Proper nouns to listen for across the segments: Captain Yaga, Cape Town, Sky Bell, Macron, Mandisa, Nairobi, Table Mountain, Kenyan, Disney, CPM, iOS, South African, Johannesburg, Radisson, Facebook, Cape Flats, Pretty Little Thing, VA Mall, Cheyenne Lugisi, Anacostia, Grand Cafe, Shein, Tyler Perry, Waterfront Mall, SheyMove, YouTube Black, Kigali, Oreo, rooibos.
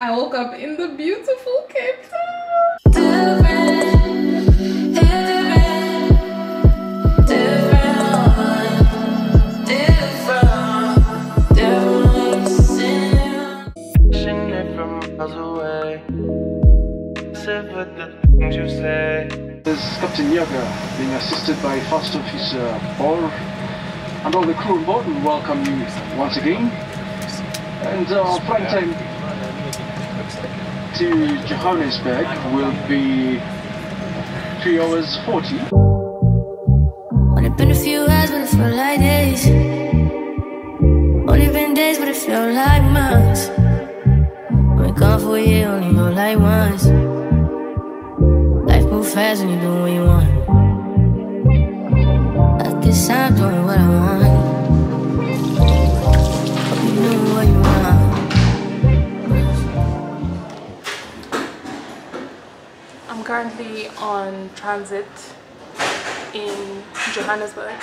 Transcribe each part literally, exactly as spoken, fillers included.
I woke up in the beautiful Cape Town. Different, different, different, different, different. Sitting there from miles away, said with the things you say. This is Captain Yaga being assisted by First Officer Orr, and all the crew on board will welcome you once again. And our flight time to Johannesburg will be three hours forty. Only been a few hours, but it felt like days. Only been days, but it felt like months. Only gone for a year, only go like once. Life moves fast when you do what you want. At this time, doing what I want. Hope you know what you want. Currently on transit in Johannesburg.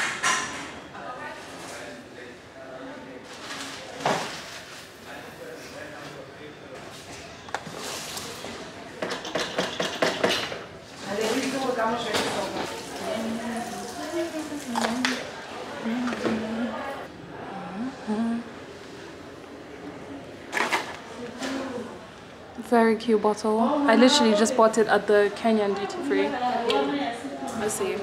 Very cute bottle. I literally just bought it at the Kenyan duty free. Let's see.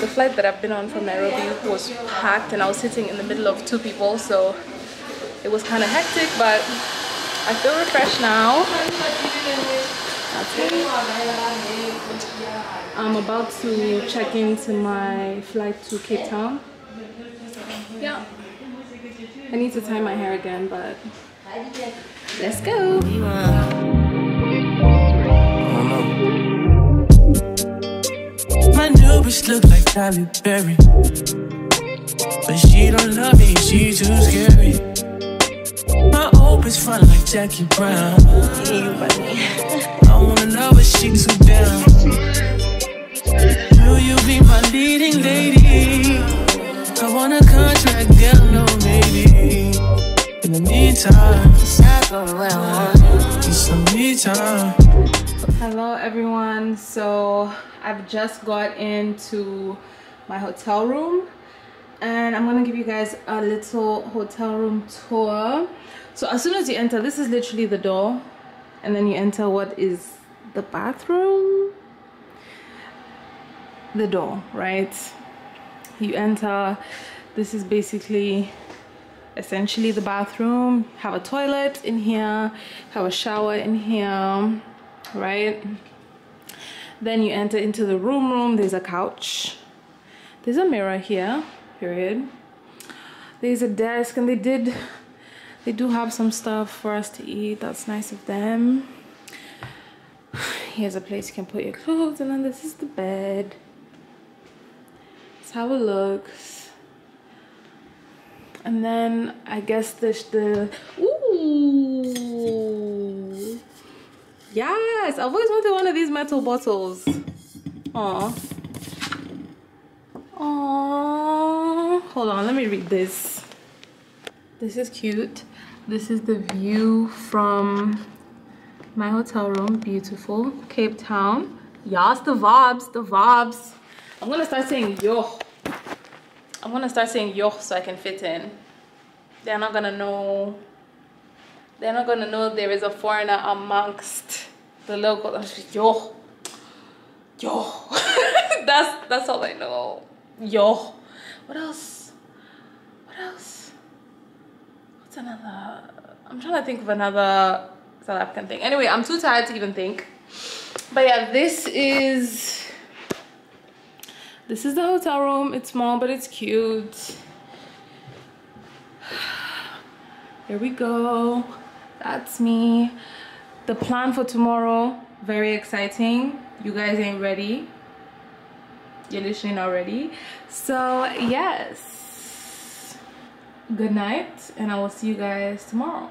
The flight that I've been on from Nairobi was packed and I was sitting in the middle of two people, so it was kind of hectic, but I feel refreshed now. That's it. I'm about to check into my flight to Cape Town. Yeah. I need to tie my hair again, but let's go. My new bitch look like Tyler Perry, but she don't love me, she too scary. My old bitch front like Jackie Brown. I wanna know but she too down. Will you be my leading lady? I wanna contract down, no maybe. In the meantime, it's not going well. It's the meantime. Hello everyone, so I've just got into my hotel room and I'm gonna give you guys a little hotel room tour. So as soon as you enter, this is literally the door, and then you enter what is the bathroom, the door, right? You enter, this is basically essentially the bathroom. Have a toilet in here, have a shower in here, right? Then you enter into the room room, there's a couch. There's a mirror here, period. There's a desk, and they did, they do have some stuff for us to eat. That's nice of them. Here's a place you can put your clothes, and then this is the bed. How it looks, and then I guess this the ooh, yes, I've always wanted one of these metal bottles. Oh, oh, hold on, let me read this. This is cute. This is the view from my hotel room. Beautiful Cape Town. Yes, the vibes, the vibes. I'm gonna start saying yo. I'm gonna start saying yo so I can fit in. They're not gonna know. They're not gonna know there is a foreigner amongst the locals. I'm just yo, yo. that's that's all I know. Yo. What else? What else? What's another? I'm trying to think of another South African thing. Anyway, I'm too tired to even think. But yeah, this is. This is the hotel room. It's small, but it's cute. There we go. That's me. The plan for tomorrow, very exciting. You guys ain't ready. You're literally not ready. So yes, good night, and I will see you guys tomorrow.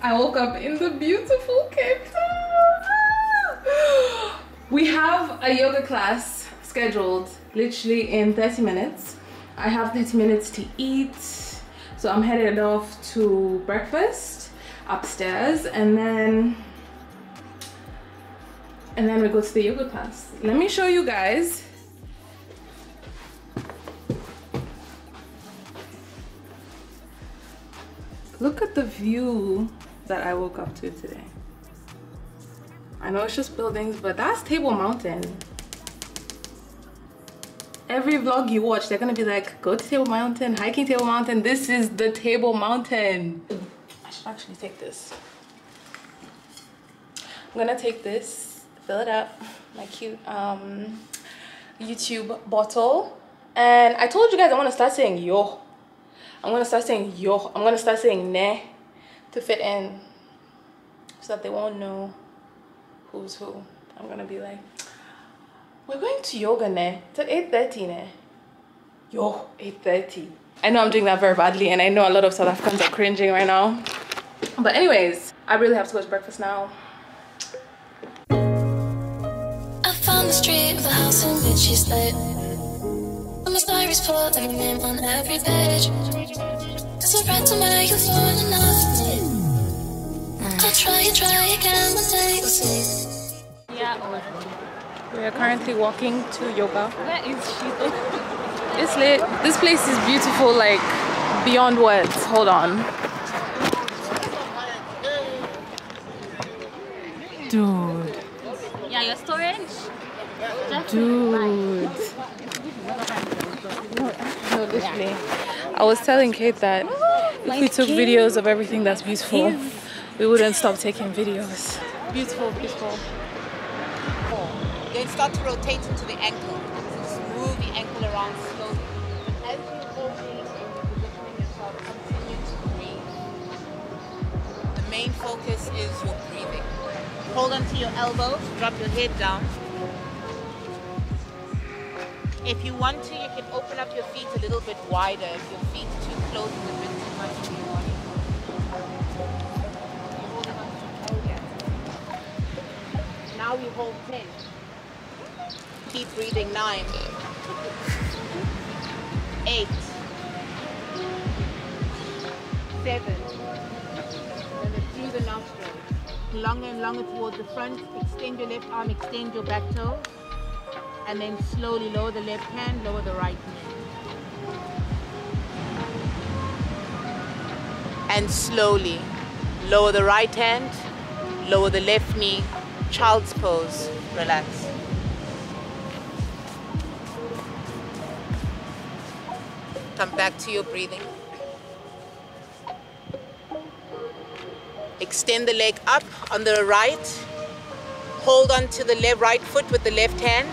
I woke up in the beautiful Cape Town. We have a yoga class scheduled literally in thirty minutes. I have thirty minutes to eat, so I'm headed off to breakfast upstairs, and then and then we go to the yoga class. Let me show you guys. Look at the view that I woke up to today. I know it's just buildings, but that's Table Mountain. Every vlog you watch, they're gonna be like, go to Table Mountain, hiking Table Mountain. This is the Table Mountain. I should actually take this. I'm gonna take this, fill it up, my cute um, YouTube bottle. And I told you guys I wanna start saying yo. I'm gonna start saying yo. I'm gonna start saying ne to fit in, so that they won't know who's who. I'm gonna be like, we're going to yoga ne till eight thirty ne. Yo, eight thirty. I know I'm doing that very badly, and I know a lot of South Africans are cringing right now. But anyways, I really have to go to breakfast now. I found the street of the house in which she stayed. My stories for every name on every page. It's a friend to make you fall in love with me. I'll try and try again, but they will see. Yeah, we are currently walking to yoga. Where is she? It's late. This place is beautiful, like beyond words. Hold on. Dude. Yeah, your storage? Dude. No, literally. I was telling Kate that if we took videos of everything that's beautiful, we wouldn't stop taking videos. Beautiful, beautiful. They start to rotate into the ankle. So move the ankle around slowly. As you go in and positioning yourself, continue to breathe. The main focus is your breathing. Hold onto your elbows, drop your head down. If you want to, you can open up your feet a little bit wider. If your feet are too close, it's a bit too much for your body. You hold on to your elbows. Now we hold ten. Keep breathing. Nine. Eight. Seven. And then through the nostrils. Longer and longer towards the front. Extend your left arm, extend your back toe. And then slowly lower the left hand, lower the right knee. And slowly lower the right hand, lower the left knee, child's pose, relax. Come back to your breathing. Extend the leg up on the right. Hold on to the left, right foot with the left hand.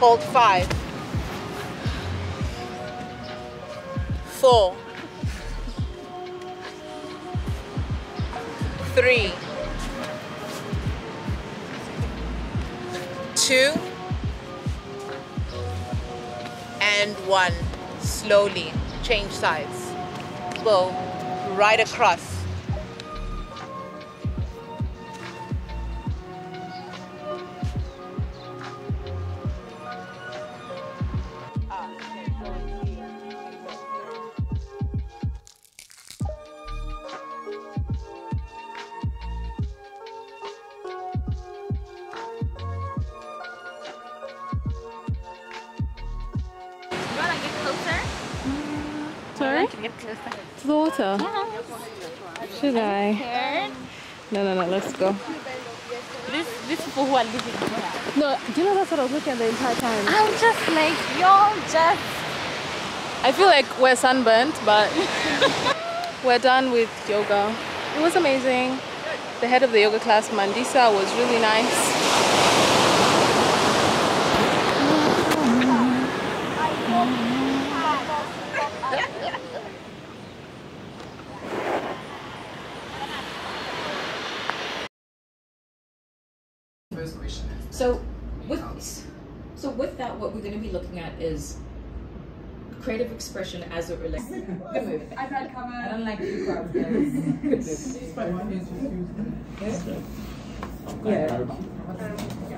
Hold five, four, three, two, and one. Slowly change sides. Go right across. To the water? Yeah. Should I? No, no, no, let's go. This, these people who are living here. No, do you know that's what I was looking at the entire time? I'm just like, y'all just... I feel like we're sunburnt, but we're done with yoga. It was amazing. The head of the yoga class, Mandisa, was really nice. So with, so with that, what we're going to be looking at is creative expression as it relates. Good move. I've had cover. I don't like to crowd guys. Good move. Yeah. Yeah. Um, yeah.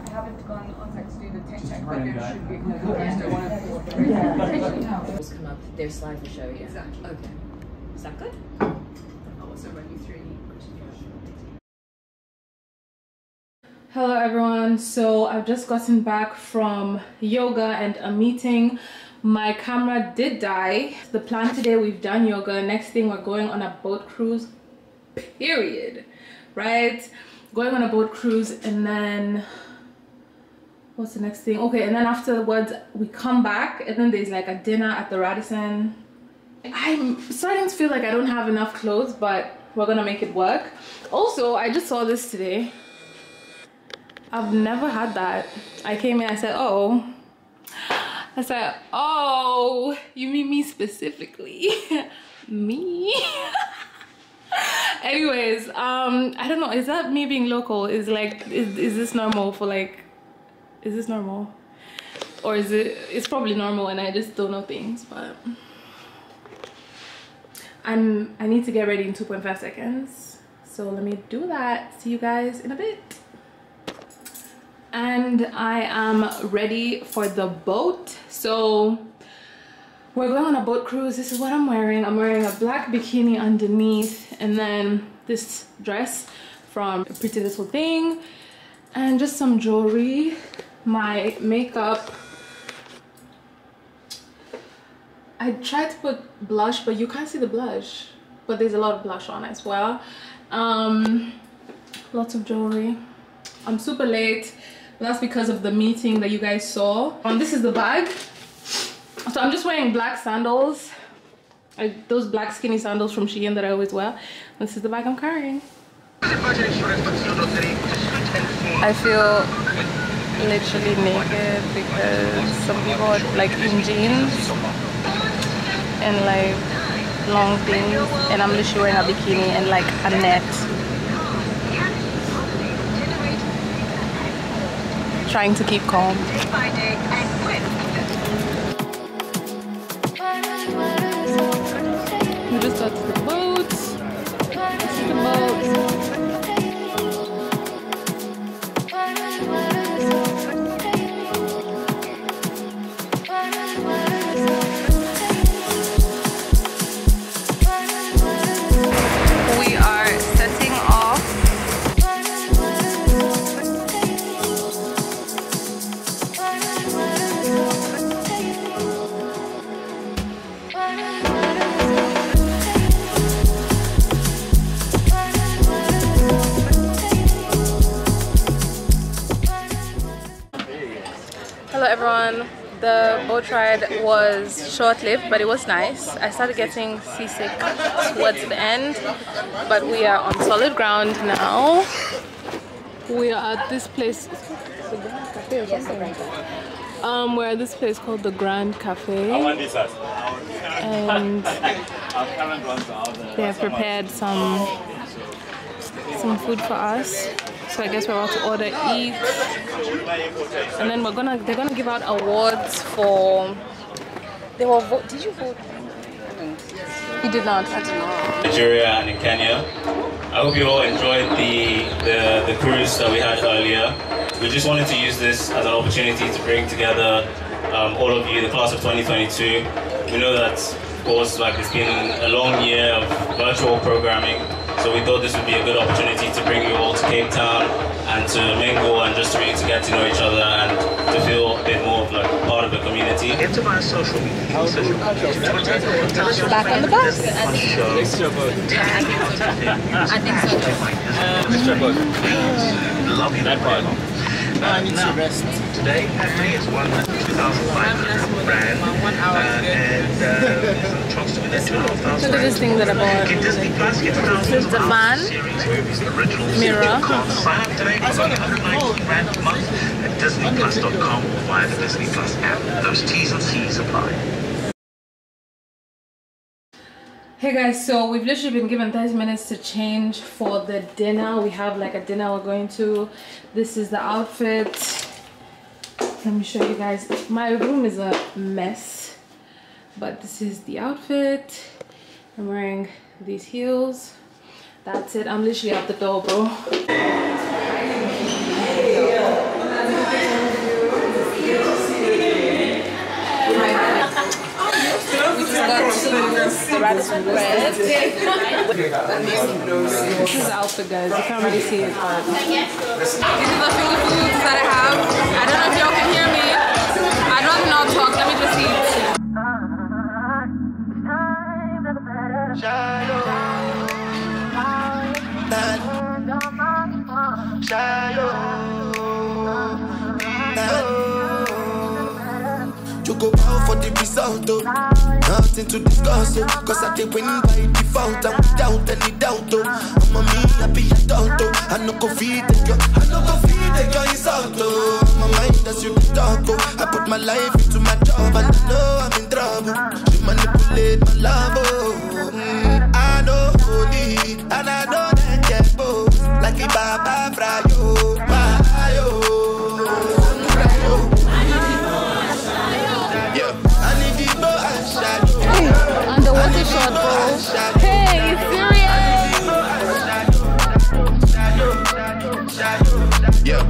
I haven't gone on to do the tech check, but there should be. I just don't want to forward the presentation. Come up. Their slides will show you. Exactly. Okay. Is that good? I'll also run you through any questions. Hello everyone. So I've just gotten back from yoga and a meeting. My camera did die. The plan today, we've done yoga. Next thing, we're going on a boat cruise, period, right? Going on a boat cruise, and then what's the next thing? Okay, and then afterwards we come back, and then there's like a dinner at the Radisson. I'm starting to feel like I don't have enough clothes, but we're gonna make it work. Also, I just saw this today. I've never had that. I came in, I said, oh. I said, oh, you mean me specifically? Me? Anyways, um, I don't know, is that me being local? Is like, is, is this normal for like, is this normal? Or is it, it's probably normal and I just don't know things, but. I'm, I need to get ready in two point five seconds. So let me do that. See you guys in a bit. And I am ready for the boat. So we're going on a boat cruise. This is what I'm wearing. I'm wearing a black bikini underneath and then this dress from Pretty Little Thing and just some jewelry, my makeup. I tried to put blush, but you can't see the blush, but there's a lot of blush on as well. Um, lots of jewelry. I'm super late. That's because of the meeting that you guys saw. Um, this is the bag. So I'm just wearing black sandals. I, those black skinny sandals from Shein that I always wear. This is the bag I'm carrying. I feel literally naked because some people are like in jeans and like long things. And I'm literally wearing a bikini and like a net. Trying to keep calm. Day by day and quick. We just got to the boat. This is the boat. We are setting off. Everyone, the boat ride was short-lived, but it was nice. I started getting seasick towards the end, but we are on solid ground now. We are at this place. Um, we're at this place called the Grand Cafe, and they have prepared some some food for us. So I guess we're about to order eat, and then we're gonna they're gonna give out awards for. They were vote. Did you vote? You did not. I did not. Nigeria and in Kenya. I hope you all enjoyed the, the the cruise that we had earlier. We just wanted to use this as an opportunity to bring together um, all of you, the class of twenty twenty-two. We know that, of course, like it's been a long year of virtual programming. So we thought this would be a good opportunity to bring you all to Cape Town and to mingle and just to really to get to know each other and to feel a bit more of like part of the community. Back on the bus. I think so. Extra boat. Lovely that part. I need to rest. Today is one two thousand five hundred brand. And look at this thing that I bought. This is the van, mirror. I saw the at Disney Plus dot com or via the Disney Plus app. Those T's and C's apply. Hey guys, so we've literally been given thirty minutes to change for the dinner. We have like a dinner we're going to. This is the outfit. Let me show you guys. My room is a mess. But this is the outfit. I'm wearing these heels. That's it. I'm literally out the door, bro. The Radisson bread. This is outfit, guys. You can't really see it, but this is the finger foods that I have. I don't know if y'all can hear me. I don't even know how to talk. Let me just see. You go out for the result. Nothing to discuss, oh, cause I did win by default, and without any doubt, oh, I'm a mean, I be a doubt, oh, I no go feed that girl, I no go feed that girl insult, oh, my mind as you be dark, oh, I put my life into my job, and I know I'm in trouble, she manipulate my love, oh, mm, I know holy, and I know that get both, like a baba frayo, my ayo. Underwater shot, bro. Hey, serious? Yeah.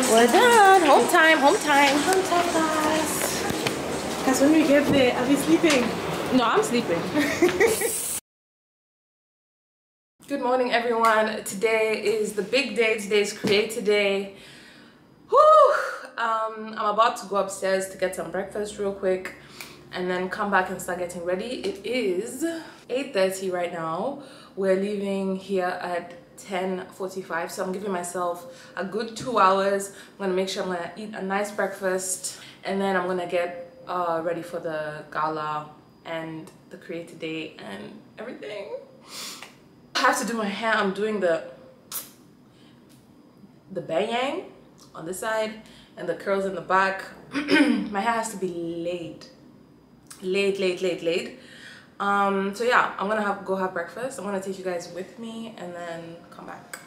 We're done. Home time, home time. Home time, guys. Because when we get there, I'll be sleeping. No, I'm sleeping. Good morning, everyone. Today is the big day. Today is Creator Day. Whew! Um, I'm about to go upstairs to get some breakfast real quick and then come back and start getting ready. It is eight thirty right now. We're leaving here at ten forty-five, so I'm giving myself a good two hours. I'm gonna make sure I'm gonna eat a nice breakfast and then I'm gonna get uh, ready for the gala and the Creator Day and everything. I have to do my hair. I'm doing the the bang on this side and the curls in the back. My hair has to be laid laid laid laid laid um so yeah, I'm gonna have, go have breakfast. I'm gonna take you guys with me and then come back.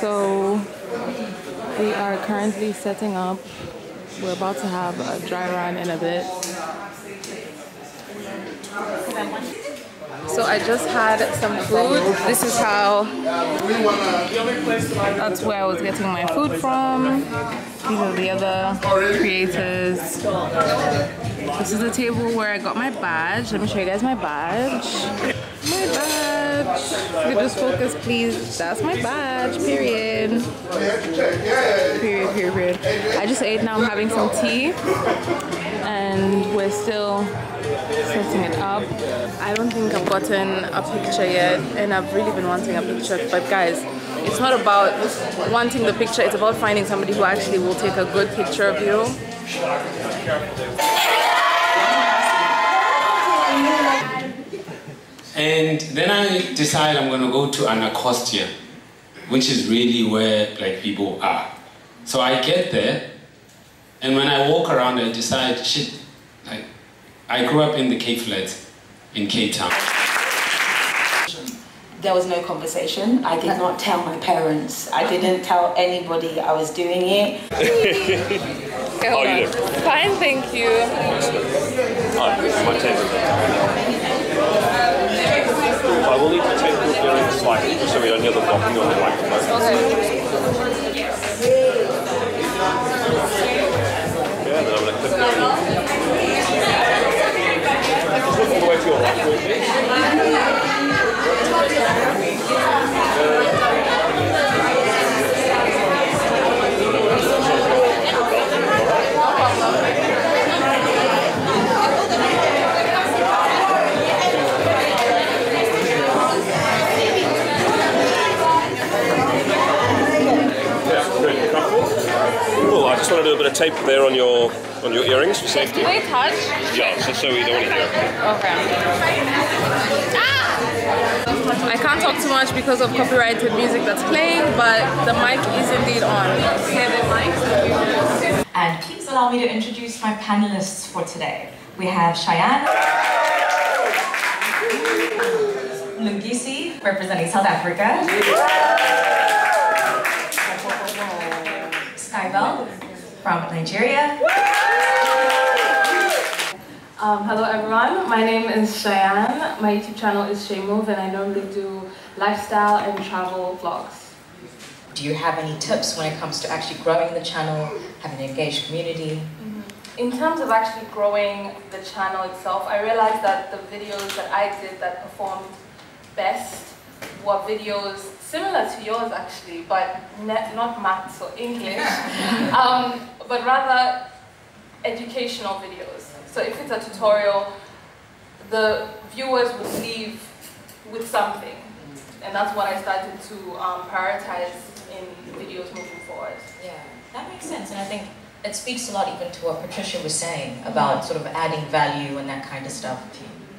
So we are currently setting up. We're about to have a dry run in a bit. So I just had some food. This is how, that's where I was getting my food from. These are the other creators. This is the table where I got my badge. Let me show you guys my badge. My badge. You can just focus, please. That's my badge. Period. Period. Period. Period. I just ate. Now I'm having some tea, and we're still setting it up. I don't think I've gotten a picture yet, and I've really been wanting a picture. But guys, it's not about wanting the picture. It's about finding somebody who actually will take a good picture of you. And then I decide I'm going to go to Anacostia, which is really where like people are. So I get there, and when I walk around, I decide, shit, like, I grew up in the Cape Flats, in Cape Town. There was no conversation. I did not tell my parents. I didn't tell anybody I was doing it. How are you doing? Fine, thank you. Oh, this is my table. I will need to take the feeling slightly just so we don't hear the blocking on the microphone. Okay. Yeah, then I'm going to clip it. Just look all the way to your left. tape there on your on your earrings for safety. Can we touch? Yeah, so, so we don't want to hear it. Okay. Ah! I can't talk too much because of copyrighted music that's playing, but the mic is indeed on. Hear the mic. And please allow me to introduce my panelists for today. We have Cheyenne Lugisi, representing South Africa. Sky Bell from Nigeria. Um, hello everyone, my name is Cheyenne. My YouTube channel is SheyMove and I normally do lifestyle and travel vlogs. Do you have any tips when it comes to actually growing the channel, having an engaged community? In terms of actually growing the channel itself, I realized that the videos that I did that performed best were videos similar to yours actually, but not maths or English, um, but rather educational videos. So if it's a tutorial, the viewers would leave with something. And that's what I started to um, prioritize in videos moving forward. Yeah, that makes sense, and I think it speaks a lot even to what Patricia was saying about sort of adding value and that kind of stuff.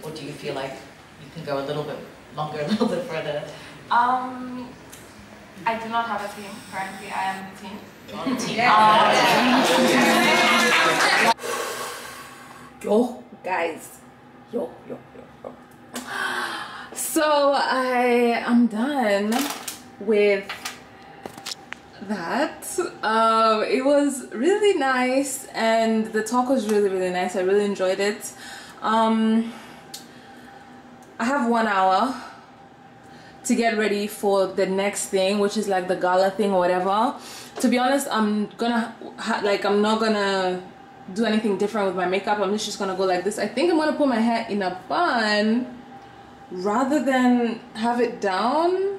Or do you feel like you can go a little bit longer, a little bit further? Um, I do not have a team currently. I am the team. You're on the team. Yeah. um, yo, guys. Yo, yo, yo, yo. So I am done with that. Um, it was really nice and the talk was really really nice. I really enjoyed it. um, I have one hour to get ready for the next thing, which is like the gala thing or whatever. To be honest, I'm gonna ha like I'm not gonna do anything different with my makeup. I'm just gonna go like this. I think I'm gonna put my hair in a bun rather than have it down,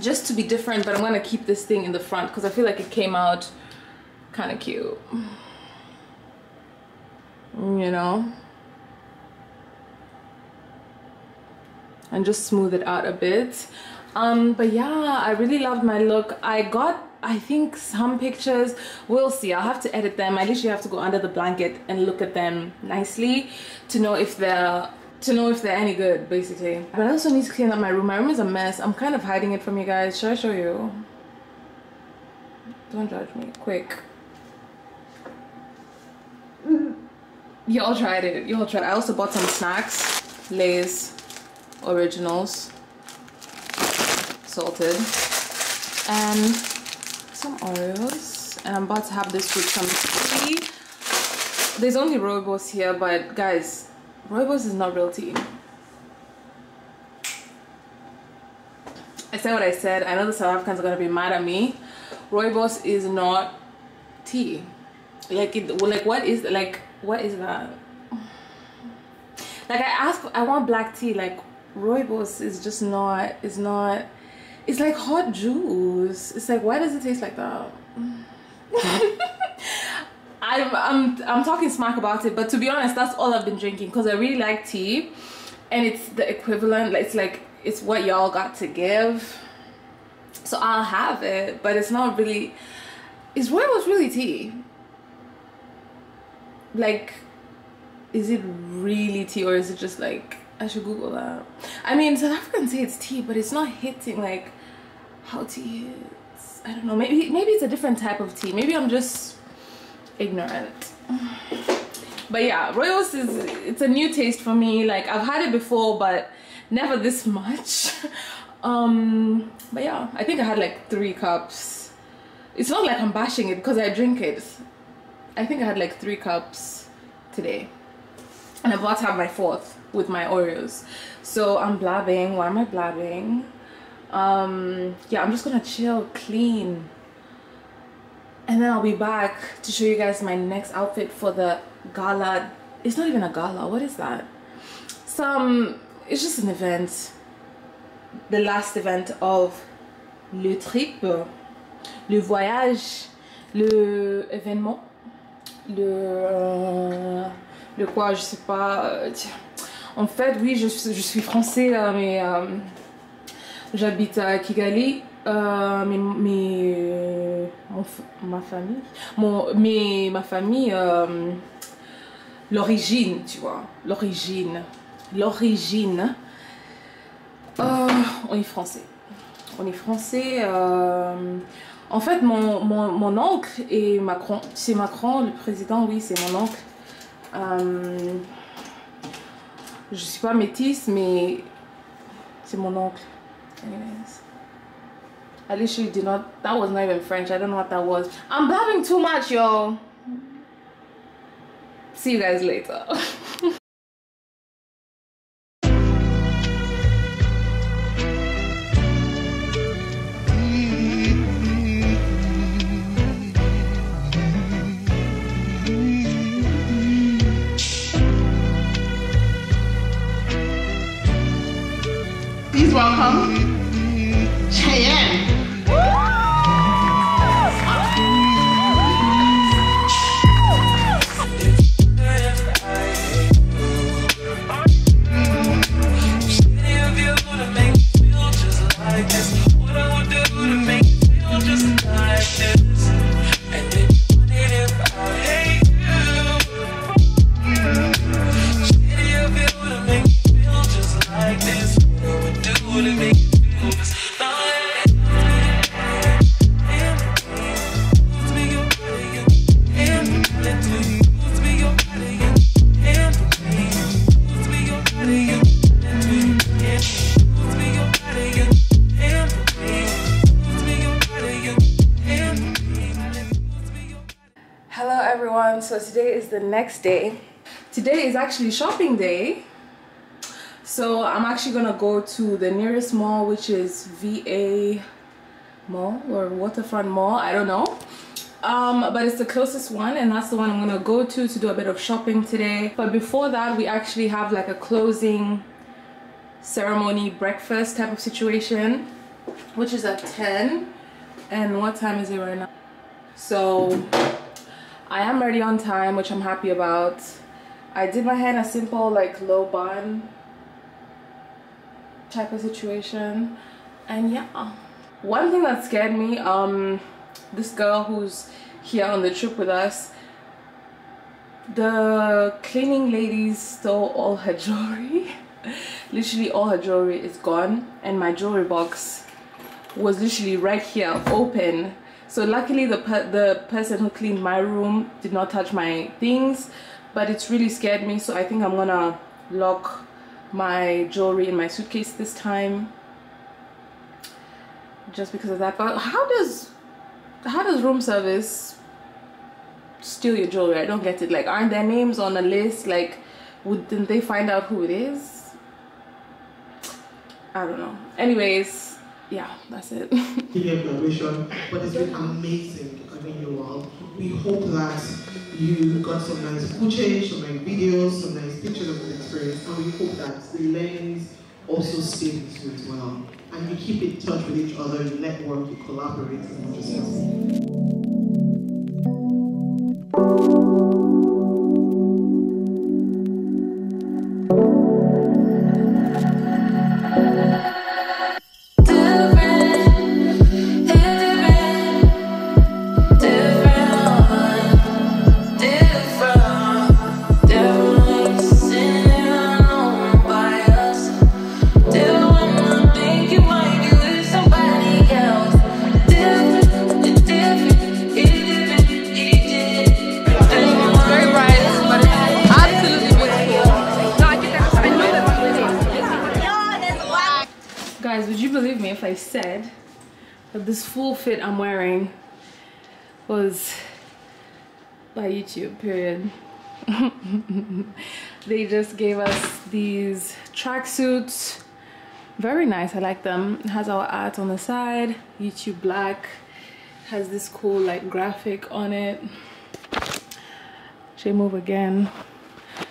just to be different, but I'm gonna keep this thing in the front because I feel like it came out kind of cute, you know, and just smooth it out a bit. Um, but yeah, I really loved my look. I got, I think, some pictures. We'll see. I'll have to edit them. I literally have to go under the blanket and look at them nicely to know if they're to know if they're any good, basically. But I also need to clean up my room. My room is a mess. I'm kind of hiding it from you guys. Should I show you? Don't judge me. Quick. Y'all tried it. Y'all tried it. I also bought some snacks. Lay's Originals. Salted. And some Oreos. And I'm about to have this with some tea. There's only rooibos here, but guys, rooibos is not real tea. I said what I said. I know the South Africans are gonna be mad at me. Rooibos is not tea. Like, it, like what is like what is that? Like I asked, I want black tea. Like rooibos is just not. It's not. It's like hot juice. It's like, why does it taste like that? I'm, I'm, I'm talking smack about it, but to be honest, that's all I've been drinking because I really like tea and it's the equivalent. It's like, it's what y'all got to give. So I'll have it, but it's not really, is rooibos really tea? Like, is it really tea or is it just like, I should Google that. I mean, South Africans say it's tea, but it's not hitting like how tea is. I don't know, maybe, maybe it's a different type of tea. Maybe I'm just ignorant. But yeah, rooibos is, it's a new taste for me. Like I've had it before, but never this much. Um, but yeah, I think I had like three cups. It's not like I'm bashing it because I drink it. I think I had like three cups today. And I'm about to have my fourth with my Oreos. So I'm blabbing. Why am I blabbing? Um, yeah, I'm just gonna chill, clean. And then I'll be back to show you guys my next outfit for the gala. It's not even a gala. What is that? Some, it's just an event. The last event of le trip, le voyage, le événement, le, le quoi, je sais pas. En fait, oui, je, je suis français, mais euh, j'habite à Kigali. Euh, mes, mes, mon, ma famille, mon, mes, ma famille, euh, l'origine, tu vois, l'origine, l'origine, euh, on est français, on est français, euh, en fait mon, mon, mon oncle est Macron, c'est Macron le président, oui c'est mon oncle, euh, je suis pas métisse mais c'est mon oncle, anyways. I literally did not, that was not even French. I don't know what that was. I'm blabbing too much, yo. See you guys later. Please welcome Cheyenne. So today is the next day. Today is actually shopping day. So I'm actually gonna go to the nearest mall, which is V A Mall or Waterfront Mall, I don't know. Um, but it's the closest one and that's the one I'm gonna go to to do a bit of shopping today. But before that, we actually have like a closing ceremony breakfast type of situation, which is at ten. And what time is it right now? So I am already on time, which I'm happy about. I did my hair in a simple, like, low bun type of situation. And yeah. One thing that scared me, um, this girl who's here on the trip with us, the cleaning ladies stole all her jewelry. Literally all her jewelry is gone. And my jewelry box was literally right here, open. So luckily the, per the person who cleaned my room did not touch my things, but it's really scared me, so I think I'm gonna lock my jewelry in my suitcase this time just because of that. But how does how does room service steal your jewelry? I don't get it. Like, aren't their names on a list? Like, wouldn't they find out who it is? I don't know. Anyways, yeah, that's it. But it's been amazing having you all. We hope that you got some nice footage, some nice videos, some nice pictures of the experience, and we hope that the learnings also stay with you as well. And you keep in touch with each other, you network, you collaborate, and all this. I said that this full fit I'm wearing was by YouTube, period. They just gave us these tracksuits, very nice, I like them. It has our art on the side, YouTube Black, has this cool like graphic on it. Shade move again,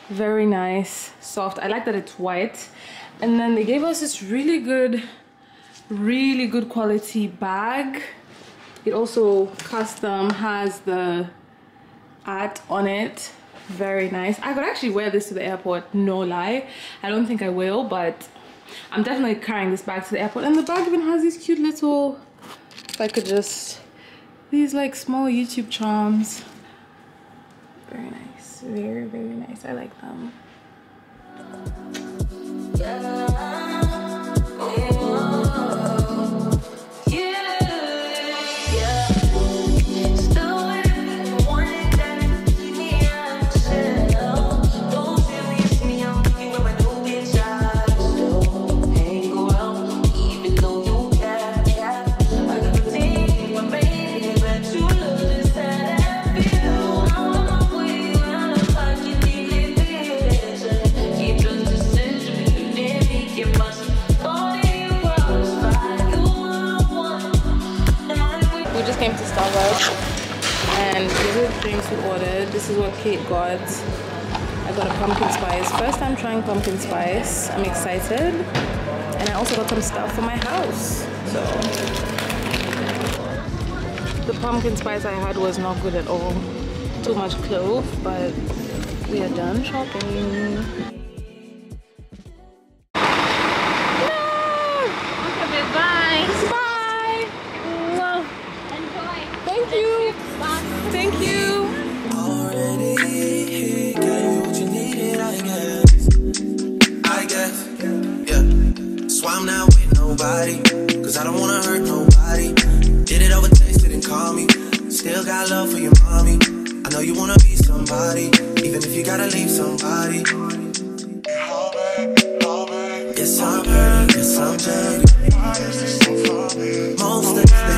very nice, soft, I like that it's white. And then they gave us this really good really good quality bag. It also custom has the art on it, very nice. I could actually wear this to the airport, no lie. I don't think I will, but I'm definitely carrying this bag to the airport. And the bag even has these cute little I could just, these like small YouTube charms. Very nice, very, very nice. I like them. And these are the drinks we ordered. This is what Kate got. I got a pumpkin spice. First time trying pumpkin spice. I'm excited. And I also got some stuff for my house. So the pumpkin spice I had was not good at all. Too much clove, but we are done shopping. It's all good, it's all good. Most of the